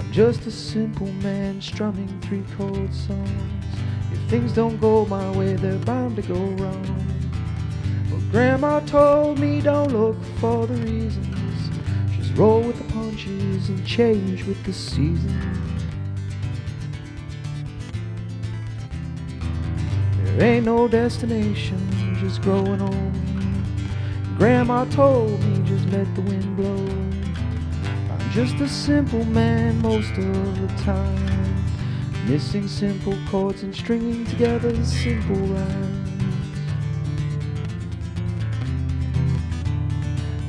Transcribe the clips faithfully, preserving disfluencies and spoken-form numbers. I'm just a simple man strumming three chord songs. If things don't go my way, they're bound to go wrong. But Grandma told me don't look for the reasons, just roll with the punches and change with the seasons. There ain't no destination, just growing old. Grandma told me just let the wind blow. Just a simple man most of the time, missing simple chords and stringing together the simple rhymes.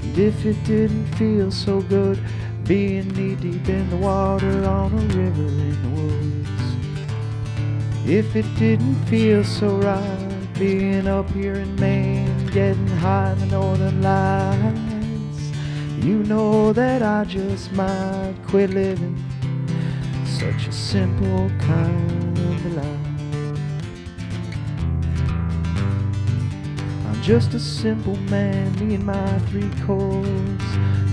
And if it didn't feel so good being knee deep in the water on a river in the woods, if it didn't feel so right being up here in Maine, getting high in the Northern Lights, you know that I just might quit living such a simple kind of life. I'm just a simple man, me and my three chords,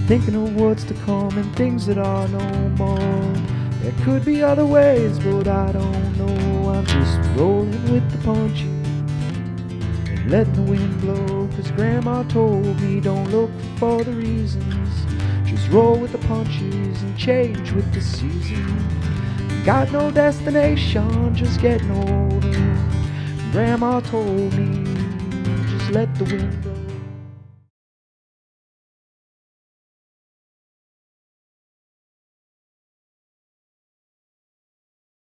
thinking of what's to come and things that are no more. There could be other ways, but I don't know. I'm just rolling with the punches, letting the wind blow, 'cause Grandma told me don't look for the reasons, just roll with the punches and change with the season. Got no destination, just getting older. Grandma told me just let the wind blow.